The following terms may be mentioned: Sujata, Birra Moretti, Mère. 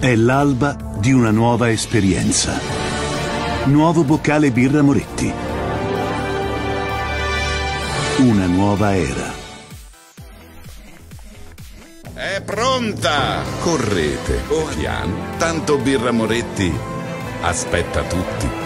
È l'alba di una nuova esperienza. Nuovo boccale Birra Moretti. Una nuova era. È pronta! Correte, piano, tanto Birra Moretti aspetta tutti.